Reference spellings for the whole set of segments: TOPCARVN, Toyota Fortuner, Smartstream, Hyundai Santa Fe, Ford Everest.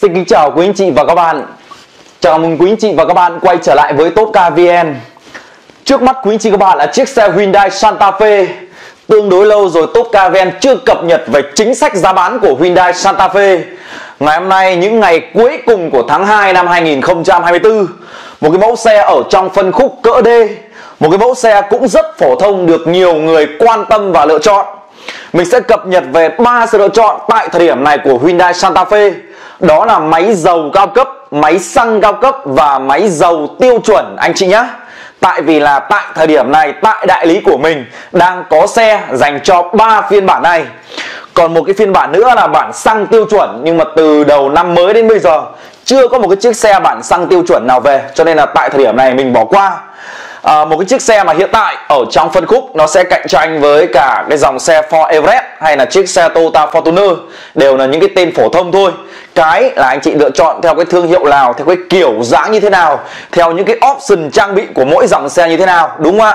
Xin kính chào quý anh chị và các bạn. Chào mừng quý anh chị và các bạn quay trở lại với TOPCARVN. Trước mắt quý anh chị các bạn là chiếc xe Hyundai Santa Fe. Tương đối lâu rồi TOPCARVN chưa cập nhật về chính sách giá bán của Hyundai Santa Fe. Ngày hôm nay, những ngày cuối cùng của tháng 2 năm 2024, một cái mẫu xe ở trong phân khúc cỡ D, một cái mẫu xe cũng rất phổ thông được nhiều người quan tâm và lựa chọn. Mình sẽ cập nhật về 3 sự lựa chọn tại thời điểm này của Hyundai Santa Fe. Đó là máy dầu cao cấp, máy xăng cao cấp và máy dầu tiêu chuẩn anh chị nhé. Tại vì là tại thời điểm này, tại đại lý của mình đang có xe dành cho 3 phiên bản này. Còn một cái phiên bản nữa là bản xăng tiêu chuẩn, nhưng mà từ đầu năm mới đến bây giờ chưa có một cái chiếc xe bản xăng tiêu chuẩn nào về, cho nên là tại thời điểm này mình bỏ qua. Một cái chiếc xe mà hiện tại ở trong phân khúc nó sẽ cạnh tranh với cả cái dòng xe Ford Everest hay là chiếc xe Toyota Fortuner, đều là những cái tên phổ thông thôi. Cái là anh chị lựa chọn theo cái thương hiệu nào, theo cái kiểu dáng như thế nào, theo những cái option trang bị của mỗi dòng xe như thế nào, đúng không ạ?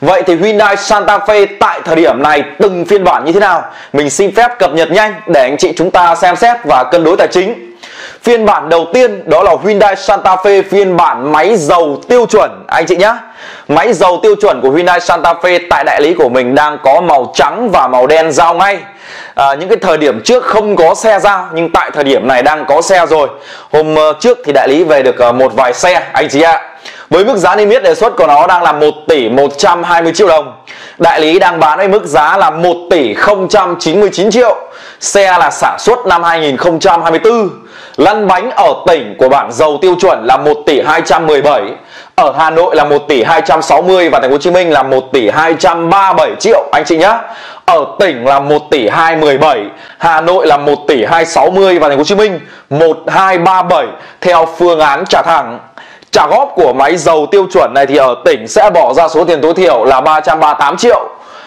Vậy thì Hyundai Santa Fe tại thời điểm này từng phiên bản như thế nào, mình xin phép cập nhật nhanh để anh chị chúng ta xem xét và cân đối tài chính. Phiên bản đầu tiên đó là Hyundai Santa Fe phiên bản máy dầu tiêu chuẩn anh chị nhé. Máy dầu tiêu chuẩn của Hyundai Santa Fe tại đại lý của mình đang có màu trắng và màu đen giao ngay. Những cái thời điểm trước không có xe giao, nhưng tại thời điểm này đang có xe rồi. Hôm trước thì đại lý về được một vài xe anh chị ạ. Với mức giá niêm yết đề xuất của nó đang là 1 tỷ 120 triệu đồng. Đại lý đang bán với mức giá là 1 tỷ 099 triệu. Xe là sản xuất năm 2024. Lăn bánh ở tỉnh của bản dầu tiêu chuẩn là 1 tỷ 217. Ở Hà Nội là 1 tỷ 260. Và thành phố Hồ Chí Minh là 1 tỷ 237 triệu anh chị nhé. Ở tỉnh là 1 tỷ 217, Hà Nội là 1 tỷ 260. Và thành phố Hồ Chí Minh 1237 theo phương án trả thẳng. Trả góp của máy dầu tiêu chuẩn này thì ở tỉnh sẽ bỏ ra số tiền tối thiểu là 338 triệu,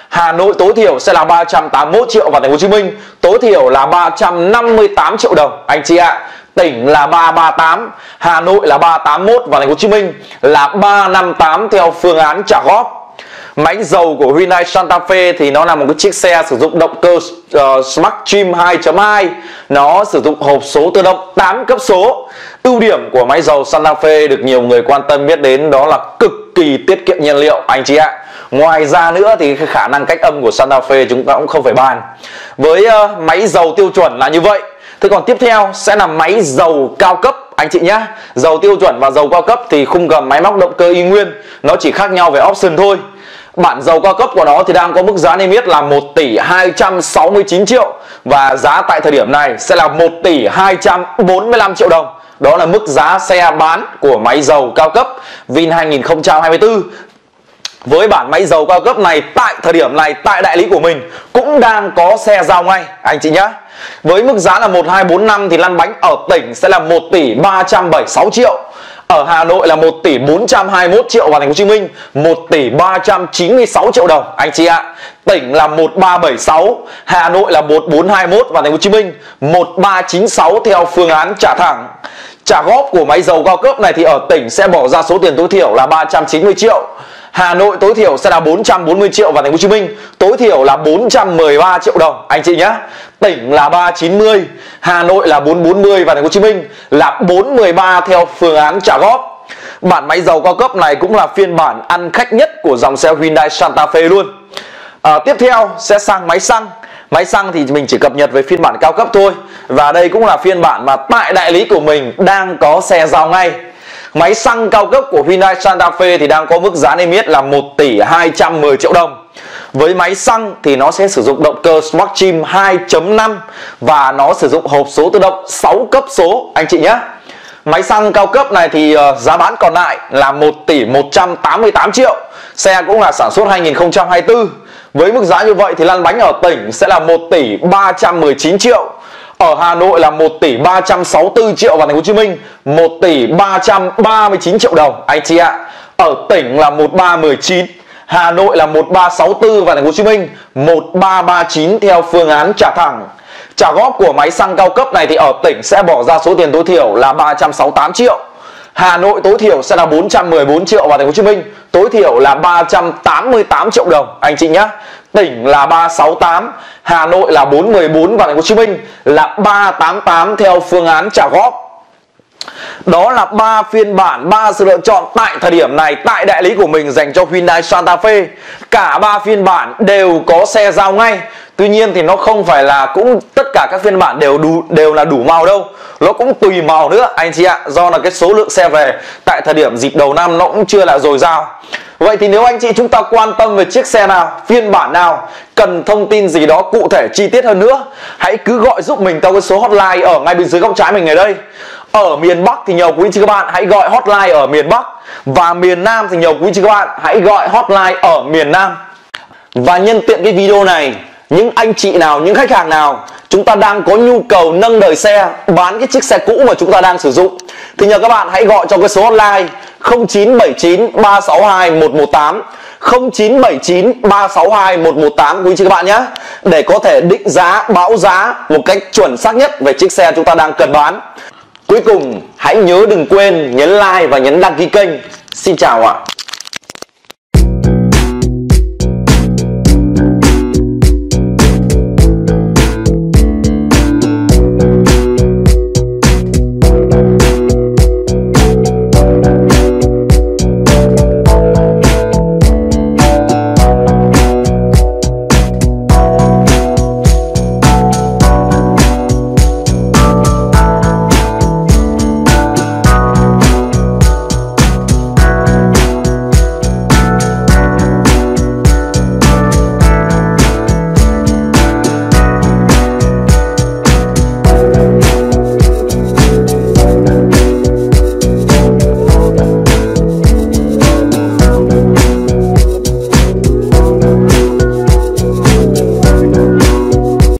Hà Nội tối thiểu sẽ là 381 triệu và thành phố Hồ Chí Minh tối thiểu là 358 triệu đồng anh chị ạ. Tỉnh là 338, Hà Nội là 381 và thành phố Hồ Chí Minh là 358 theo phương án trả góp. Máy dầu của Hyundai Santa Fe thì nó là một cái chiếc xe sử dụng động cơ Smartstream 2.2. Nó sử dụng hộp số tự động 8 cấp số. Ưu điểm của máy dầu Santa Fe được nhiều người quan tâm biết đến đó là cực kỳ tiết kiệm nhiên liệu anh chị ạ. Ngoài ra nữa thì khả năng cách âm của Santa Fe chúng ta cũng không phải bàn. Với máy dầu tiêu chuẩn là như vậy. Thế còn tiếp theo sẽ là máy dầu cao cấp anh chị nhé. Dầu tiêu chuẩn và dầu cao cấp thì khung gầm máy móc động cơ y nguyên, nó chỉ khác nhau về option thôi. Bản dầu cao cấp của nó thì đang có mức giá niêm yết là 1 tỷ 269 triệu. Và giá tại thời điểm này sẽ là 1 tỷ 245 triệu đồng. Đó là mức giá xe bán của máy dầu cao cấp Vin 2024. Với bản máy dầu cao cấp này tại thời điểm này tại đại lý của mình cũng đang có xe giao ngay anh chị nhé. Với mức giá là 1245 thì lăn bánh ở tỉnh sẽ là 1 tỷ 376 triệu, ở Hà Nội là 1 tỷ 421 triệu và thành phố Hồ Chí Minh 1 tỷ 396 triệu đồng anh chị ạ. Tỉnh là 1376, Hà Nội là 1421 và thành phố Hồ Chí Minh 1396 theo phương án trả thẳng. Trả góp của máy dầu cao cấp này thì ở tỉnh sẽ bỏ ra số tiền tối thiểu là 390 triệu, Hà Nội tối thiểu sẽ là 440 triệu và thành phố Hồ Chí Minh tối thiểu là 413 triệu đồng anh chị nhé. Tỉnh là 390, Hà Nội là 440 và thành phố Hồ Chí Minh là 413 theo phương án trả góp. Bản máy dầu cao cấp này cũng là phiên bản ăn khách nhất của dòng xe Hyundai Santa Fe luôn. Tiếp theo sẽ sang máy xăng. Máy xăng thì mình chỉ cập nhật về phiên bản cao cấp thôi. Và đây cũng là phiên bản mà tại đại lý của mình đang có xe giao ngay. Máy xăng cao cấp của Hyundai Santa Fe thì đang có mức giá niêm yết là 1 tỷ 210 triệu đồng. Với máy xăng thì nó sẽ sử dụng động cơ Smartstream 2.5 và nó sử dụng hộp số tự động 6 cấp số anh chị nhé. Máy xăng cao cấp này thì giá bán còn lại là 1 tỷ 188 triệu. Xe cũng là sản xuất 2024. Với mức giá như vậy thì lăn bánh ở tỉnh sẽ là 1 tỷ 319 triệu, ở Hà Nội là 1 tỷ 364 triệu và thành phố Hồ Chí Minh 1 tỷ 339 triệu đồng anh chị ạ. Ở tỉnh là 1319, Hà Nội là 1364 và thành phố Hồ Chí Minh 1339 theo phương án trả thẳng. Trả góp của máy xăng cao cấp này thì ở tỉnh sẽ bỏ ra số tiền tối thiểu là 368 triệu. Hà Nội tối thiểu sẽ là 414 triệu và thành phố Hồ Chí Minh tối thiểu là 388 triệu đồng anh chị nhé. tỉnh là 368, Hà Nội là 414 và Thành phố Hồ Chí Minh là 388 theo phương án trả góp. Đó là 3 phiên bản, 3 sự lựa chọn tại thời điểm này tại đại lý của mình dành cho Hyundai Santa Fe. Cả 3 phiên bản đều có xe giao ngay. Tuy nhiên thì nó không phải là cũng tất cả các phiên bản đều là đủ màu đâu. Nó cũng tùy màu nữa anh chị ạ. Do là cái số lượng xe về tại thời điểm dịp đầu năm nó cũng chưa là dồi dào. Vậy thì nếu anh chị chúng ta quan tâm về chiếc xe nào, phiên bản nào, cần thông tin gì đó cụ thể chi tiết hơn nữa, hãy cứ gọi giúp mình theo cái số hotline ở ngay bên dưới góc trái mình ở đây. Ở miền Bắc thì nhiều quý anh chị các bạn hãy gọi hotline ở miền Bắc, và miền Nam thì nhiều quý anh chị các bạn hãy gọi hotline ở miền Nam. Và nhân tiện cái video này, những anh chị nào, những khách hàng nào chúng ta đang có nhu cầu nâng đời xe, bán cái chiếc xe cũ mà chúng ta đang sử dụng, thì nhờ các bạn hãy gọi cho cái số hotline 0979 362 118 0979 362 118 quý anh chị các bạn nhé, để có thể định giá, báo giá một cách chuẩn xác nhất về chiếc xe chúng ta đang cần bán. Cuối cùng, hãy nhớ đừng quên nhấn like và nhấn đăng ký kênh. Xin chào ạ!